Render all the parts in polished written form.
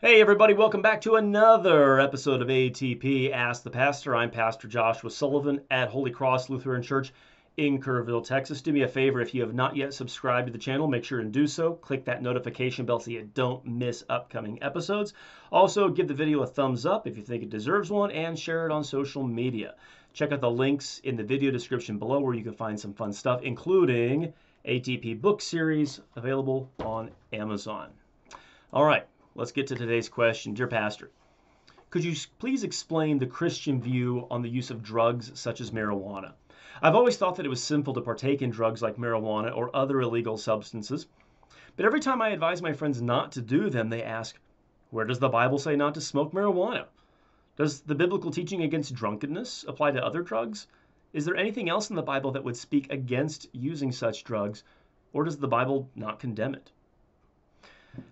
Hey everybody, welcome back to another episode of ATP Ask the Pastor. I'm Pastor Joshua Sullivan at Holy Cross Lutheran Church in Kerrville, Texas. Do me a favor, if you have not yet subscribed to the channel, make sure and do so. Click that notification bell so you don't miss upcoming episodes. Also, give the video a thumbs up if you think it deserves one and share it on social media. Check out the links in the video description below where you can find some fun stuff, including ATP book series available on Amazon. All right. Let's get to today's question. Dear Pastor, could you please explain the Christian view on the use of drugs such as marijuana? I've always thought that it was sinful to partake in drugs like marijuana or other illegal substances, but every time I advise my friends not to do them, they ask, where does the Bible say not to smoke marijuana? Does the biblical teaching against drunkenness apply to other drugs? Is there anything else in the Bible that would speak against using such drugs, or does the Bible not condemn it?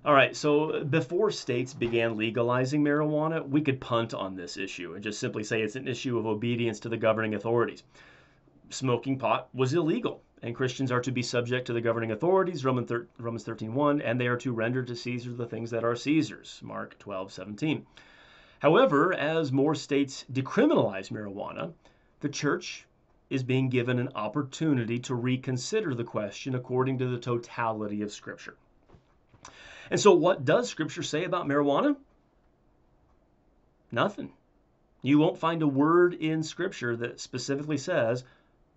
All right, so before states began legalizing marijuana, we could punt on this issue and just simply say it's an issue of obedience to the governing authorities. Smoking pot was illegal, and Christians are to be subject to the governing authorities, Romans 13:1, and they are to render to Caesar the things that are Caesar's, Mark 12:17. However, as more states decriminalize marijuana, the church is being given an opportunity to reconsider the question according to the totality of Scripture. And so what does Scripture say about marijuana? Nothing. You won't find a word in Scripture that specifically says,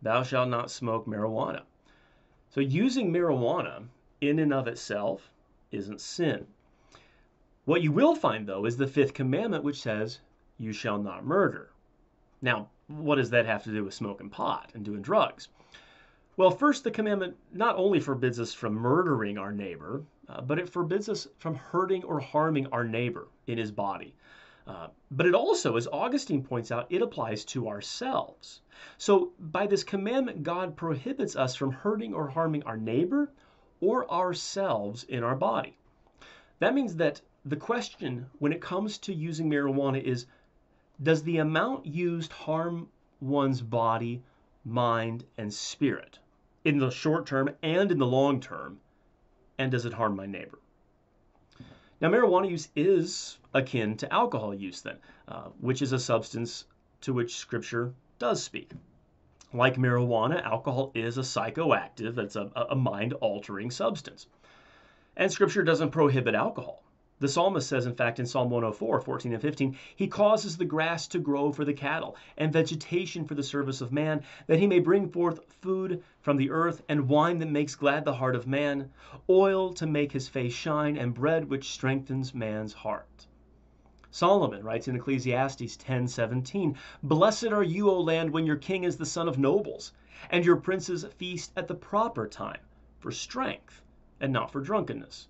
thou shalt not smoke marijuana. So using marijuana in and of itself isn't sin. What you will find, though, is the Fifth Commandment, which says, you shall not murder. Now, what does that have to do with smoking pot and doing drugs? Well, first, the commandment not only forbids us from murdering our neighbor, but it forbids us from hurting or harming our neighbor in his body. But it also, as Augustine points out, it applies to ourselves. So by this commandment, God prohibits us from hurting or harming our neighbor or ourselves in our body. That means that the question when it comes to using marijuana is, does the amount used harm one's body, mind, and spirit? In the short term and in the long term, and does it harm my neighbor? Now, marijuana use is akin to alcohol use then, which is a substance to which Scripture does speak. Like marijuana, alcohol is a psychoactive, that's a mind-altering substance. And Scripture doesn't prohibit alcohol. The psalmist says, in fact, in Psalm 104, 14 and 15, he causes the grass to grow for the cattle and vegetation for the service of man, that he may bring forth food from the earth and wine that makes glad the heart of man, oil to make his face shine, and bread which strengthens man's heart. Solomon writes in Ecclesiastes 10:17, blessed are you, O land, when your king is the son of nobles, and your princes feast at the proper time for strength and not for drunkenness.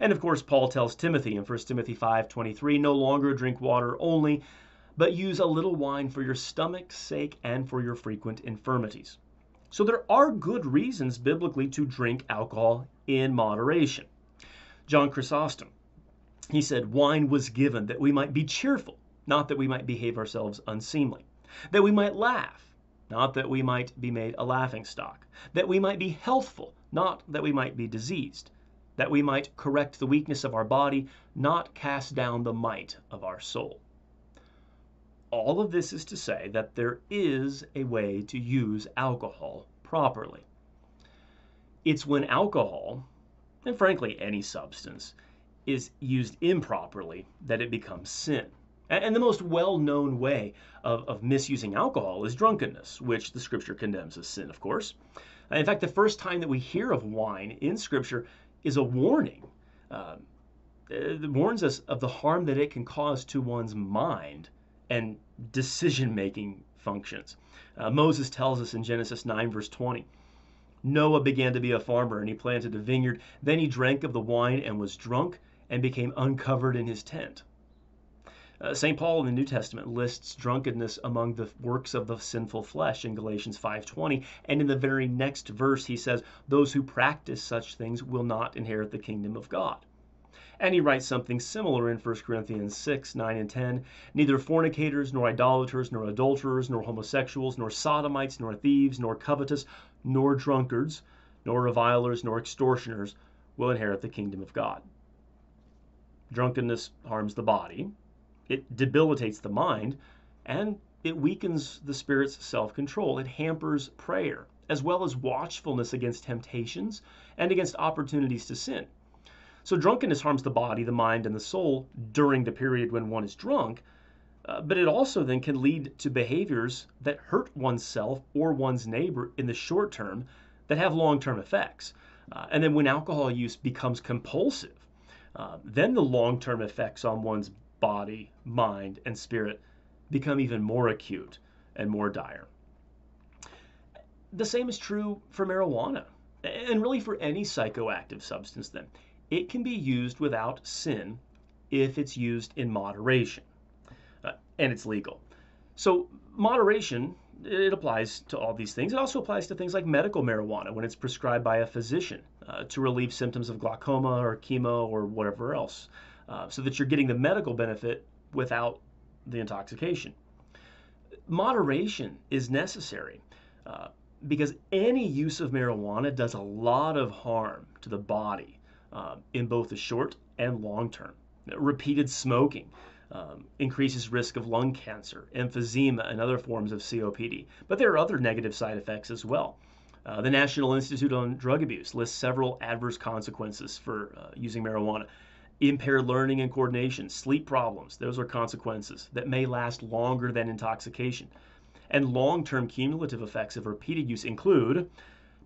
And of course, Paul tells Timothy in 1 Timothy 5:23, no longer drink water only, but use a little wine for your stomach's sake and for your frequent infirmities. So there are good reasons biblically to drink alcohol in moderation. John Chrysostom, he said, wine was given that we might be cheerful, not that we might behave ourselves unseemly, that we might laugh, not that we might be made a laughingstock, that we might be healthful, not that we might be diseased, that we might correct the weakness of our body, not cast down the might of our soul. All of this is to say that there is a way to use alcohol properly. It's when alcohol, and frankly any substance, is used improperly that it becomes sin. And the most well-known way of misusing alcohol is drunkenness, which the Scripture condemns as sin, of course. In fact, the first time that we hear of wine in Scripture is a warning. It warns us of the harm that it can cause to one's mind and decision-making functions. Moses tells us in Genesis 9, verse 20, Noah began to be a farmer, and he planted a vineyard. Then he drank of the wine and was drunk and became uncovered in his tent. St. Paul in the New Testament lists drunkenness among the works of the sinful flesh in Galatians 5:20, and in the very next verse he says, those who practice such things will not inherit the kingdom of God. And he writes something similar in 1 Corinthians 6, 9 and 10, neither fornicators, nor idolaters, nor adulterers, nor homosexuals, nor sodomites, nor thieves, nor covetous, nor drunkards, nor revilers, nor extortioners will inherit the kingdom of God. drunkenness harms the body, it debilitates the mind, and it weakens the spirit's self-control. It hampers prayer, as well as watchfulness against temptations and against opportunities to sin. So drunkenness harms the body, the mind, and the soul during the period when one is drunk, but it also then can lead to behaviors that hurt oneself or one's neighbor in the short term that have long-term effects. And then when alcohol use becomes compulsive, then the long-term effects on one's body, mind, and spirit become even more acute and more dire. The same is true for marijuana, and really for any psychoactive substance then. It can be used without sin if it's used in moderation, and it's legal. So moderation, it applies to all these things. It also applies to things like medical marijuana when it's prescribed by a physician to relieve symptoms of glaucoma or chemo or whatever else, so that you're getting the medical benefit without the intoxication. Moderation is necessary, because any use of marijuana does a lot of harm to the body in both the short and long term. Repeated smoking increases risk of lung cancer, emphysema, and other forms of COPD. But there are other negative side effects as well. The National Institute on Drug Abuse lists several adverse consequences for using marijuana. Impaired learning and coordination, sleep problems, those are consequences that may last longer than intoxication. And long-term cumulative effects of repeated use include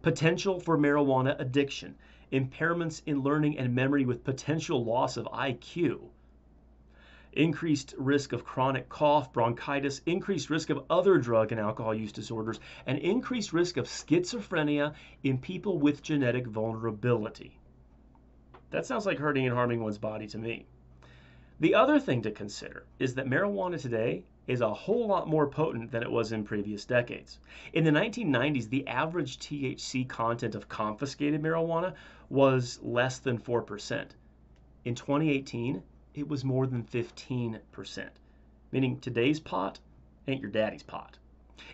potential for marijuana addiction, impairments in learning and memory with potential loss of IQ, increased risk of chronic cough, bronchitis, increased risk of other drug and alcohol use disorders, and increased risk of schizophrenia in people with genetic vulnerability. That sounds like hurting and harming one's body to me. The other thing to consider is that marijuana today is a whole lot more potent than it was in previous decades. In the 1990s, the average THC content of confiscated marijuana was less than 4%. In 2018, it was more than 15%, meaning today's pot ain't your daddy's pot.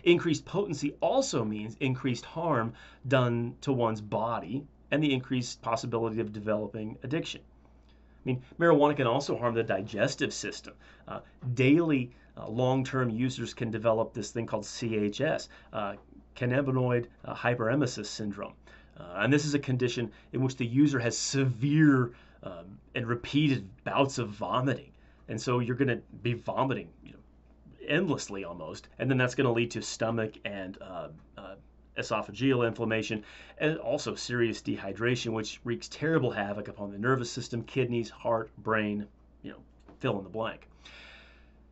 Increased potency also means increased harm done to one's body and the increased possibility of developing addiction. I mean, marijuana can also harm the digestive system. Daily long-term users can develop this thing called CHS, cannabinoid hyperemesis syndrome. And this is a condition in which the user has severe and repeated bouts of vomiting. And so you're going to be vomiting endlessly almost, and then that's going to lead to stomach and esophageal inflammation, and also serious dehydration, which wreaks terrible havoc upon the nervous system, kidneys, heart, brain, fill in the blank.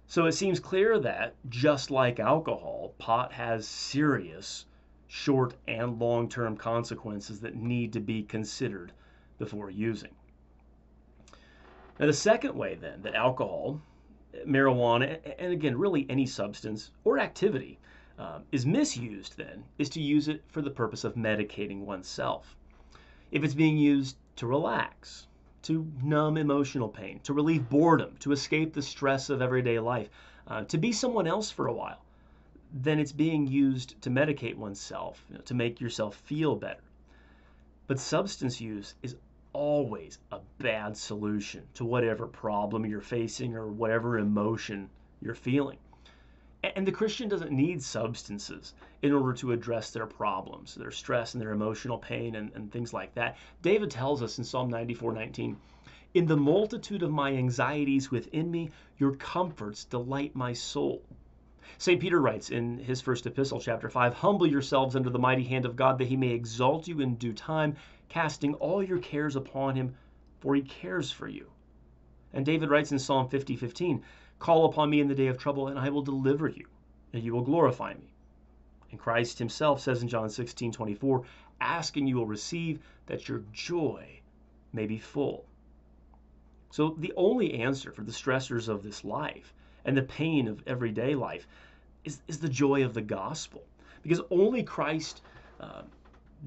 So it seems clear that, just like alcohol, pot has serious short and long-term consequences that need to be considered before using. Now, the second way then that alcohol, marijuana, and again really any substance or activity is misused then is to use it for the purpose of medicating oneself. If it's being used to relax, to numb emotional pain, to relieve boredom, to escape the stress of everyday life, to be someone else for a while, then it's being used to medicate oneself, to make yourself feel better. But substance use is always a bad solution to whatever problem you're facing or whatever emotion you're feeling. And the Christian doesn't need substances in order to address their problems, their stress and their emotional pain and things like that. David tells us in Psalm 94:19, "In the multitude of my anxieties within me, your comforts delight my soul." St. Peter writes in his first epistle, chapter 5, "Humble yourselves under the mighty hand of God, that he may exalt you in due time, casting all your cares upon him, for he cares for you." And David writes in Psalm 50:15, "Call upon me in the day of trouble, and I will deliver you, and you will glorify me." And Christ himself says in John 16:24, "Ask and you will receive, that your joy may be full." So the only answer for the stressors of this life and the pain of everyday life is the joy of the gospel, because only Christ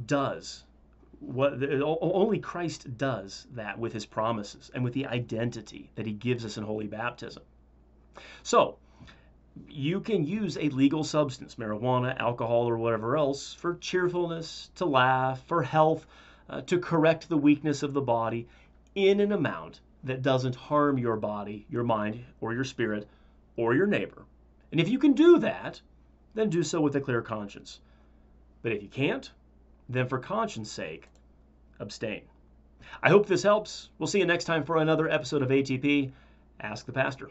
does that with his promises and with the identity that he gives us in holy baptism. So, you can use a legal substance, marijuana, alcohol, or whatever else, for cheerfulness, to laugh, for health, to correct the weakness of the body, in an amount that doesn't harm your body, your mind, or your spirit, or your neighbor. And if you can do that, then do so with a clear conscience. But if you can't, then for conscience sake, abstain. I hope this helps. We'll see you next time for another episode of ATP, Ask the Pastor.